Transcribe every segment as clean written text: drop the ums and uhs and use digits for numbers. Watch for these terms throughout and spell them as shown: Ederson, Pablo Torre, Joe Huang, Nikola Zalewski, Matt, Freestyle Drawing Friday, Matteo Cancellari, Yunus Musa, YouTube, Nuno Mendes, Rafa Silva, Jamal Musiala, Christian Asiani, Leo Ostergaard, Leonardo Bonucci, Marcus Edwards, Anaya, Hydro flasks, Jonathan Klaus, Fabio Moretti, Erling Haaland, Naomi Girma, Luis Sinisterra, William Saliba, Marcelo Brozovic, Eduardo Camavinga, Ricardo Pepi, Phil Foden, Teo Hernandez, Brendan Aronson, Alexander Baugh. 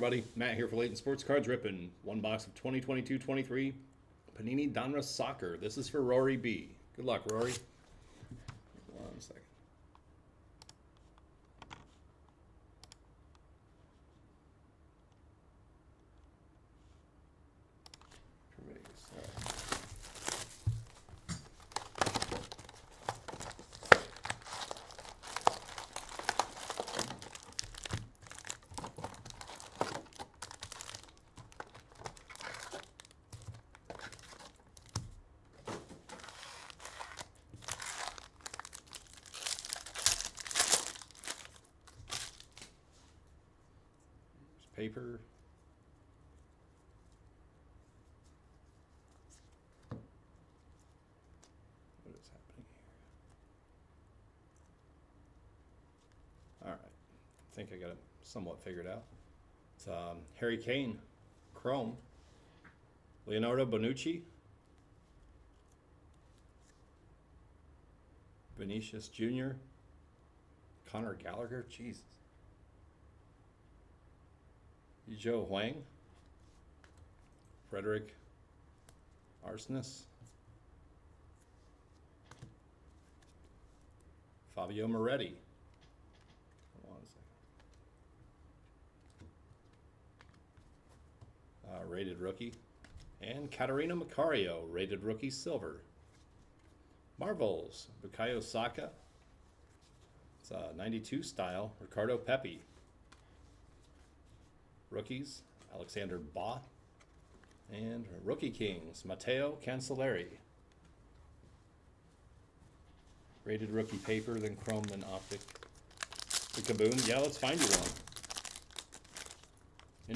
Everybody, Matt here for Layton Sports Cards, ripping one box of 2022-23 Panini Donruss Soccer. This is for Rory B. Good luck, Rory. One second. Paper. What is happening here? All right. I think I got it somewhat figured out. It's Harry Kane, Chrome, Leonardo Bonucci, Vinicius Jr., Connor Gallagher. Jesus. Joe Huang, Frederick Arsnes, Fabio Moretti, hold on a second. Rated rookie, and Katerina Macario, rated rookie silver. Marvels, Bukayo Saka, it's a 92 style, Ricardo Pepi. Rookies, Alexander Baugh, and Rookie Kings, Matteo Cancellari. Rated rookie paper, then chrome, then optic. The Kaboom, yeah, let's find you one.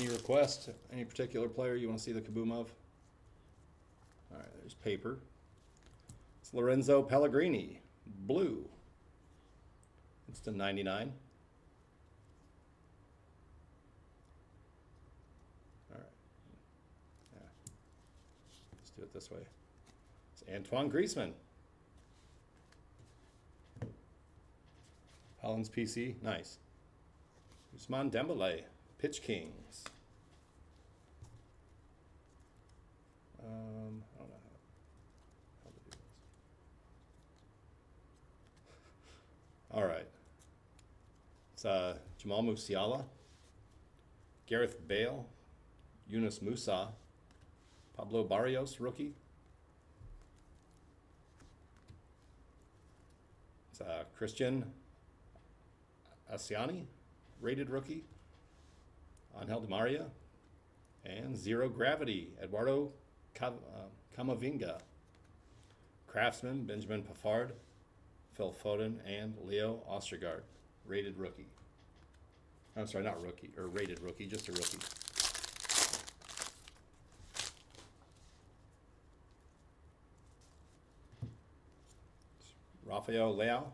Any request, any particular player you want to see the Kaboom of? All right, there's paper. It's Lorenzo Pellegrini, blue. It's the 99. Do it this way. It's Antoine Griezmann. Haaland's PC, nice. Usman Dembele, Pitch Kings. I don't know how to do this. All right. It's Jamal Musiala, Gareth Bale, Yunus Musa. Pablo Barrios, rookie. It's Christian Asiani, rated rookie. Angel Di Maria. And Zero Gravity, Eduardo Camavinga. Craftsman, Benjamin Pavard, Phil Foden, and Leo Ostergaard, rated rookie. I'm sorry, not rookie, or rated rookie, just a rookie. Rafael Leao,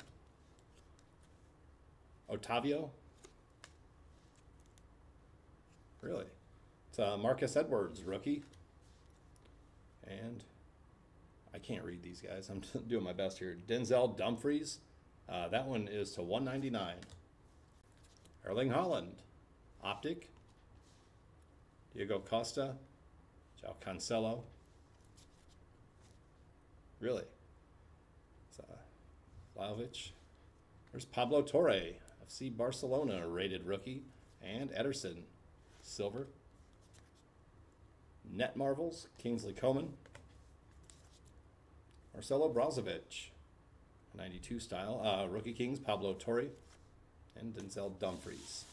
Otavio, really, it's Marcus Edwards, rookie, and I can't read these guys, I'm doing my best here, Denzel Dumfries, that one is to 199, Erling Haaland, Optic, Diego Costa, Joao Cancelo, really, it's Vlahovic. There's Pablo Torre, FC Barcelona, rated rookie, and Ederson, silver. Net Marvels, Kingsley Coman, Marcelo Brozovic, 92 style, Rookie Kings, Pablo Torre, and Denzel Dumfries.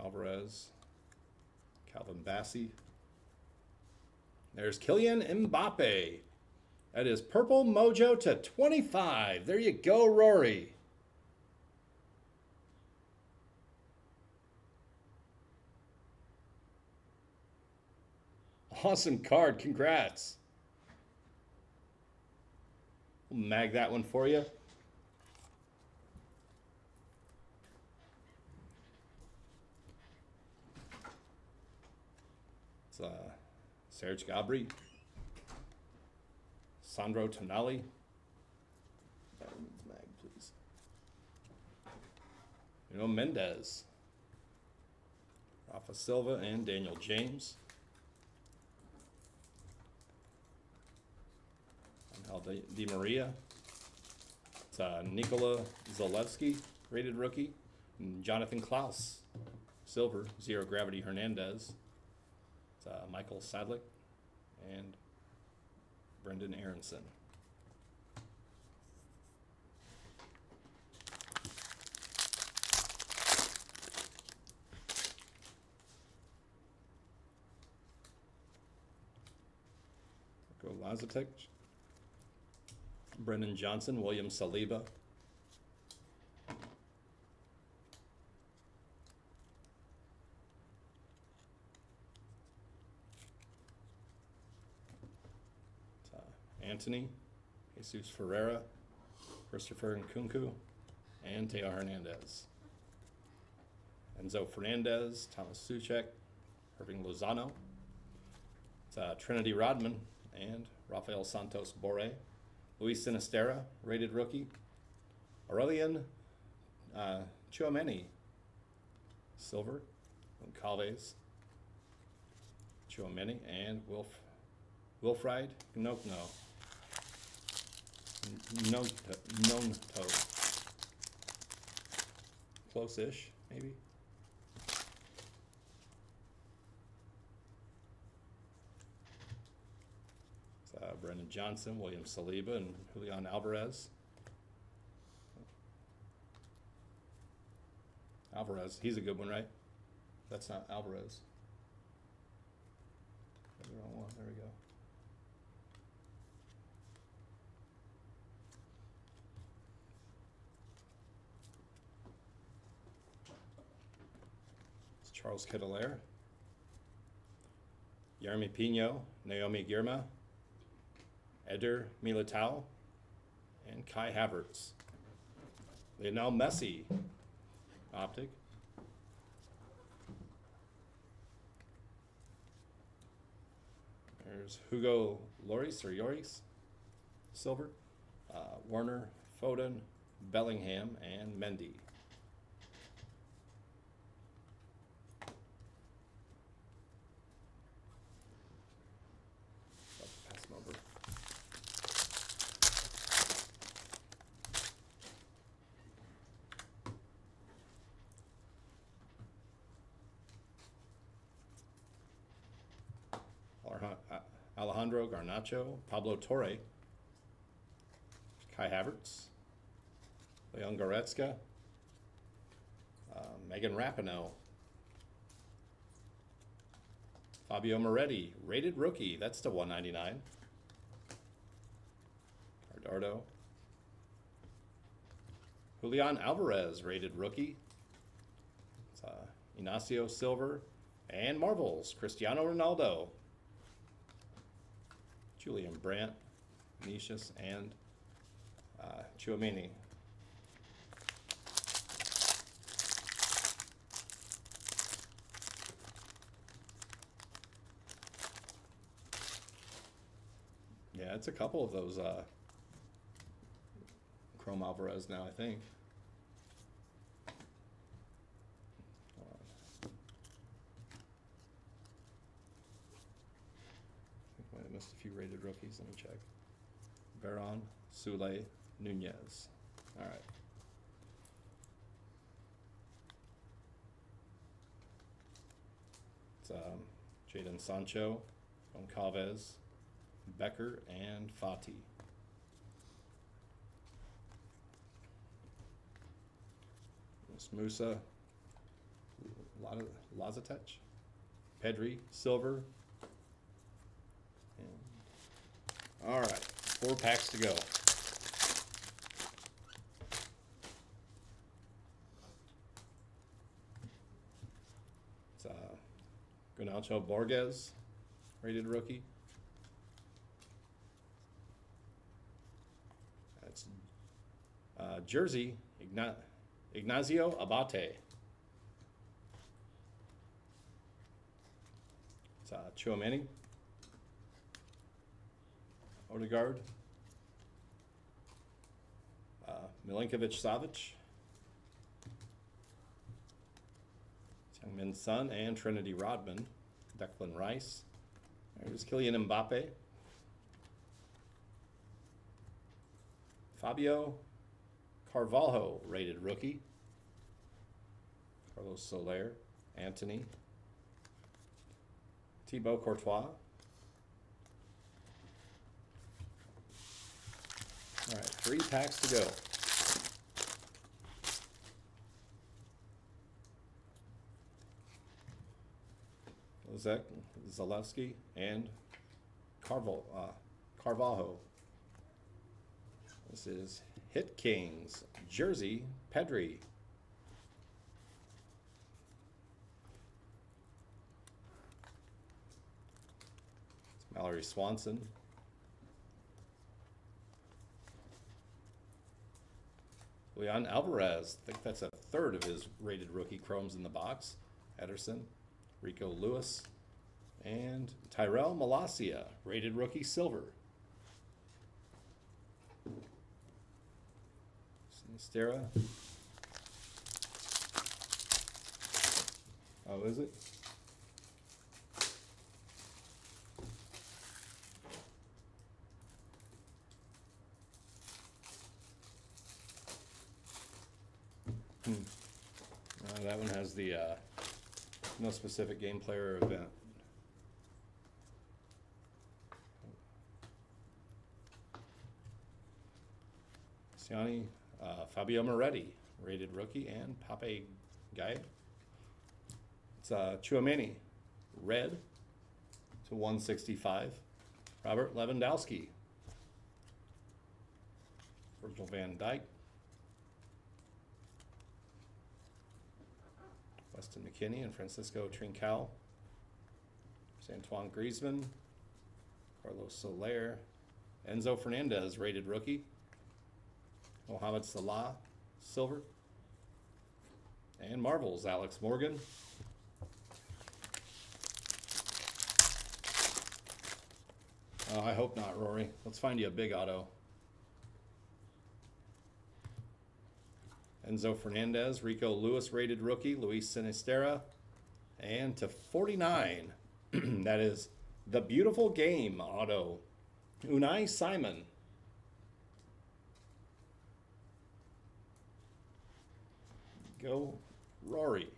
Alvarez, Calvin Bassey. There's Kylian Mbappe. That is Purple Mojo to 25. There you go, Rory. Awesome card. Congrats. We'll mag that one for you. Serge Gnabry, Sandro Tonali. That one needs mag, please. Nuno Mendes, Rafa Silva, and Daniel James. Angel Di Maria. It's Nikola Zalewski, rated rookie. And Jonathan Klaus, silver, zero gravity Hernandez. It's Michael Sadlick and Brendan Aronson. Go Lazatic. Brendan Johnson, William Saliba. Anthony, Jesus Ferreira, Christopher Nkunku, and Teo Hernandez. Enzo Fernandez, Thomas Suchek, Irving Lozano. It's Trinity Rodman and Rafael Santos Boré. Luis Sinisterra, rated rookie. Aurélien Tchouaméni, silver. Goncalves, Tchouaméni, and Wilfried Gnocno. Nonto. Close-ish, maybe. It's Brendan Johnson, William Saliba, and Julian Alvarez. Alvarez, he's a good one, right? That's not Alvarez. That's the wrong one. There we go. Charles Kittelare, Jeremy Pino, Naomi Girma, Eder Militao, and Kai Havertz. Lionel Messi, Optic. There's Hugo Lloris, or Lloris, silver. Werner, Foden, Bellingham, and Mendy. Alejandro Garnacho, Pablo Torre, Kai Havertz, Leon Goretzka, Megan Rapinoe, Fabio Moretti, rated rookie, that's to 199. Cardardo, Julian Alvarez, rated rookie. It's, Ignacio Silver, and Marvels, Cristiano Ronaldo. Julian Brandt, Vinicius, and Tchouaméni. Yeah, it's a couple of those Chrome Alvarez now, I think. A few rated rookies. Let me check. Veron, Sule, Nunez. All right. It's Jadon Sancho, Goncalves, Becker, and Fati. It's Musa, Lazatic, Pedri, silver. All right, 4 packs to go. It's Gonçalo Borges, rated rookie. That's jersey, Ignacio Abate. It's Tchouaméni, Odegaard. Milinkovic-Savic. Heung-Min Son and Trinity Rodman. Declan Rice. There's Kylian Mbappe. Fabio Carvalho, rated rookie. Carlos Soler, Antony. Thibaut Courtois. All right, 3 packs to go. Lozek, Zalewski, and Carvalho. This is Hit Kings, jersey, Pedri. It's Mallory Swanson. Julian Alvarez, I think that's a third of his rated rookie chromes in the box. Ederson, Rico Lewis, and Tyrell Malacia, rated rookie silver. Sinisterra. Oh, is it? That one has the no specific game, player, or event. Siani, Fabio Moretti, rated rookie, and Pape Guy. It's Tchouaméni, red to 165. Robert Lewandowski. Virgil van Dijk. Weston McKennie and Francisco Trincao. Antoine Griezmann. Carlos Soler. Enzo Fernandez, rated rookie. Mohamed Salah, silver. And Marvels, Alex Morgan. Oh, I hope not, Rory. Let's find you a big auto. Enzo Fernandez, Rico Lewis, rated rookie, Luis Sinisterra, and to 49, that is the beautiful game auto, Unai Simon. Go, Rory.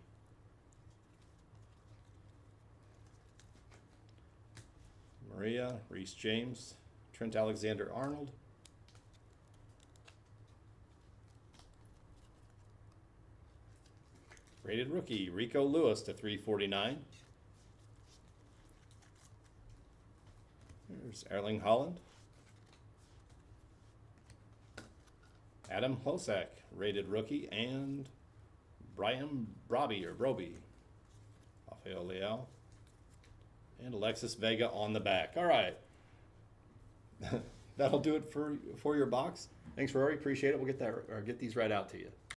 Maria, Reese James, Trent Alexander-Arnold. Rated rookie, Rico Lewis to 349. There's Erling Haaland. Adam Hlosak, rated rookie, and Brian Broby, or Broby. Rafael Leao. And Alexis Vega on the back. All right. That'll do it for your box. Thanks, Rory. Appreciate it. We'll get these right out to you.